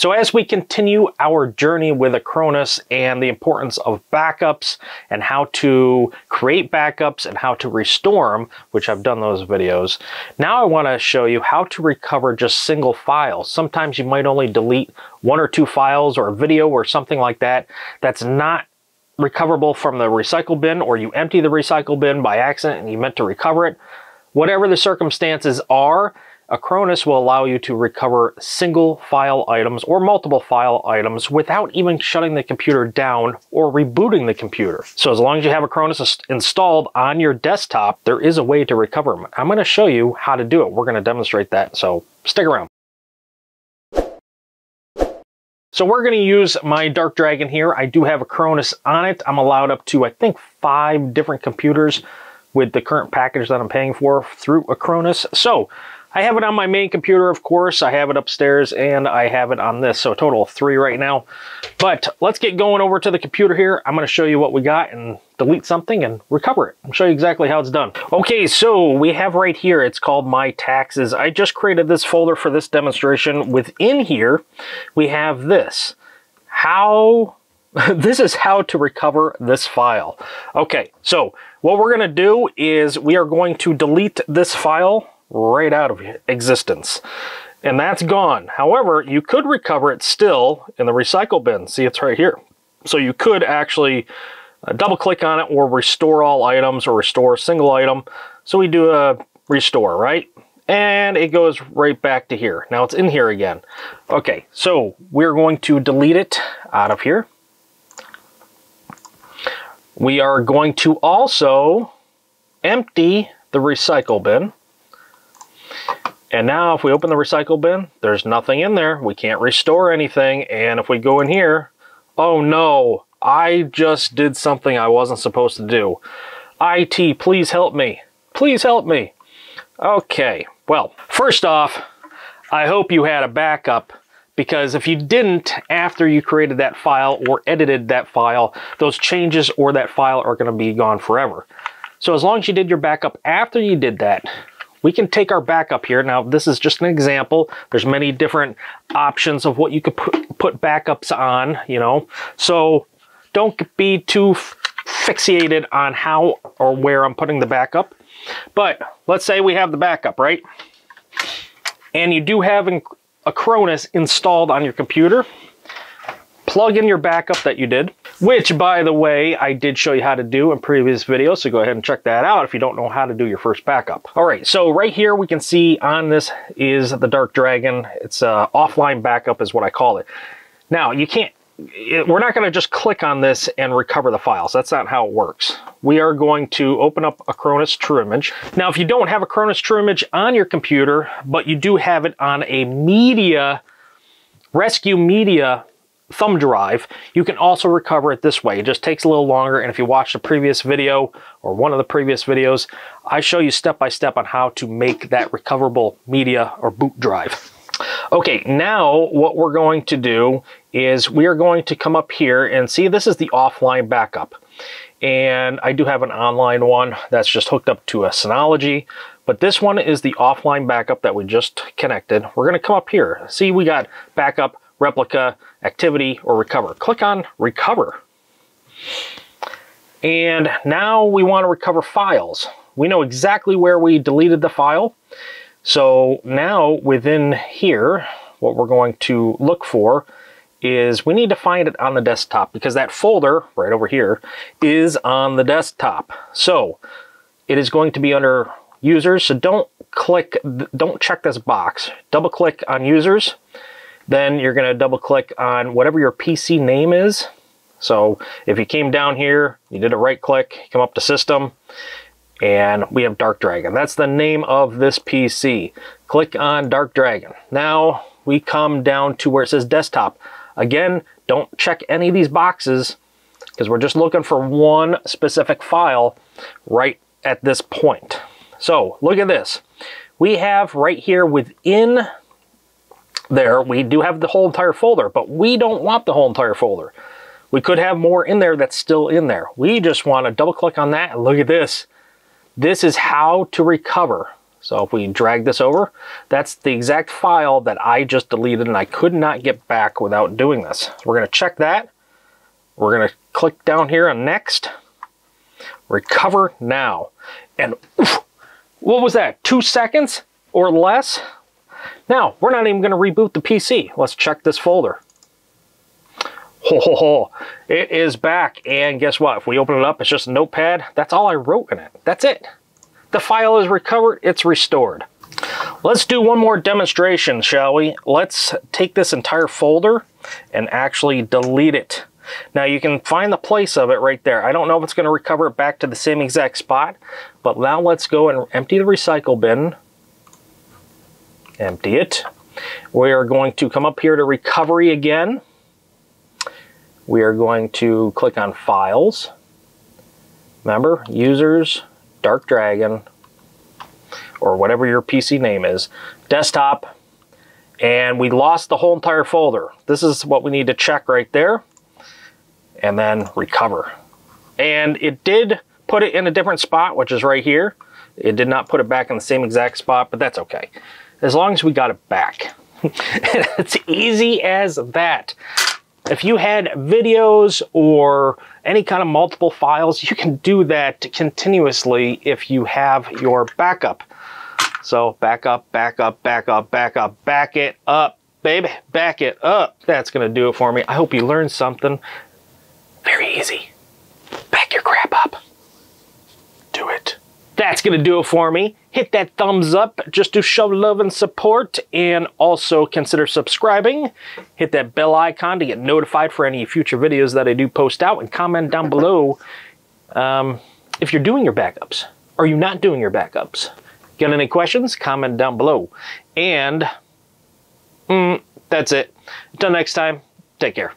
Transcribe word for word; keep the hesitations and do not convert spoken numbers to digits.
So as we continue our journey with Acronis and the importance of backups and how to create backups and how to restore them, which I've done those videos, now I want to show you how to recover just single files. Sometimes you might only delete one or two files or a video or something like that that's not recoverable from the recycle bin, or you empty the recycle bin by accident and you meant to recover it. Whatever the circumstances are, Acronis will allow you to recover single file items or multiple file items without even shutting the computer down or rebooting the computer. So as long as you have Acronis installed on your desktop, there is a way to recover them. I'm going to show you how to do it. We're going to demonstrate that, so stick around. So we're going to use my Dark Dragon here. I do have Acronis on it. I'm allowed up to, I think, five different computers with the current package that I'm paying for through Acronis. So I have it on my main computer, of course. I have it upstairs and I have it on this. So a total of three right now. But let's get going over to the computer here. I'm going to show you what we got and delete something and recover it. I'll show you exactly how it's done. Okay, so we have right here, it's called My Taxes. I just created this folder for this demonstration. Within here, we have this. How... This is how to recover this file. Okay, so what we're going to do is we are going to delete this file right out of existence. And that's gone. However, you could recover it still in the recycle bin. See, it's right here. So you could actually uh, double click on it or restore all items or restore a single item. So we do a restore, right? And it goes right back to here. Now it's in here again. Okay, so we're going to delete it out of here. We are going to also empty the recycle bin. And now if we open the recycle bin, there's nothing in there. We can't restore anything. And if we go in here, oh no, I just did something I wasn't supposed to do. I T, please help me. Please help me. Okay, well, first off, I hope you had a backup. Because if you didn't, after you created that file or edited that file, those changes or that file are going to be gone forever. So as long as you did your backup after you did that, we can take our backup here. Now, this is just an example. There's many different options of what you could put, put backups on, you know. So don't be too fixated on how or where I'm putting the backup. But let's say we have the backup, right? And you do have Acronis installed on your computer. Plug in your backup that you did, which, by the way, I did show you how to do in previous videos, so go ahead and check that out if you don't know how to do your first backup. All right, so right here we can see on this is the Dark Dragon. It's uh, offline backup is what I call it. Now, you can't, it, we're not going to just click on this and recover the files. That's not how it works. We are going to open up Acronis True Image. Now, if you don't have Acronis True Image on your computer, but you do have it on a media, rescue media thumb drive, you can also recover it this way. It just takes a little longer, and if you watch the previous video or one of the previous videos, I show you step by step on how to make that recoverable media or boot drive. Okay, now what we're going to do is we are going to come up here and see, this is the offline backup. And I do have an online one that's just hooked up to a Synology, but this one is the offline backup that we just connected. We're going to come up here. See, we got backup, replica, activity, or recover. Click on recover. And now we want to recover files. We know exactly where we deleted the file. So now within here, what we're going to look for is we need to find it on the desktop, because that folder right over here is on the desktop. So it is going to be under users. So don't click, don't check this box. Double click on users. Then you're going to double click on whatever your P C name is. So if you came down here, you did a right click, come up to system, and we have Dark Dragon. That's the name of this P C. Click on Dark Dragon. Now we come down to where it says desktop. Again, don't check any of these boxes because we're just looking for one specific file right at this point. So look at this. We have right here within there, we do have the whole entire folder, but we don't want the whole entire folder. We could have more in there that's still in there. We just want to double click on that and look at this. This is how to recover So if we drag this over, that's the exact file that I just deleted and I could not get back without doing this. So we're going to check that. We're going to click down here on next. Recover now. And oof, what was that? Two seconds or less? Now, we're not even going to reboot the P C. Let's check this folder. Ho, ho, ho. It is back. And guess what? If we open it up, it's just a notepad. That's all I wrote in it. That's it. The file is recovered, it's restored. Let's do one more demonstration, shall we? Let's take this entire folder and actually delete it. Now you can find the place of it right there. I don't know if it's going to recover it back to the same exact spot, but now let's go and empty the recycle bin. Empty it. We are going to come up here to recovery again. We are going to click on files. Remember, users, Dark Dragon, or whatever your P C name is, desktop, and we lost the whole entire folder. This is what we need to check right there, and then recover. And it did put it in a different spot, which is right here. It did not put it back in the same exact spot, but that's okay. As long as we got it back. It's easy as that. If you had videos or any kind of multiple files, you can do that continuously if you have your backup. So back up, back up, back up, back up, back it up, baby, back it up. That's gonna do it for me. I hope you learned something. Very easy. Back your crap up. Do it. That's gonna do it for me. Hit that thumbs up just to show love and support, and also consider subscribing. Hit that bell icon to get notified for any future videos that I do post out, and comment down below um, if you're doing your backups. Are you not doing your backups? Got any questions? Comment down below. And mm, that's it. Until next time, take care.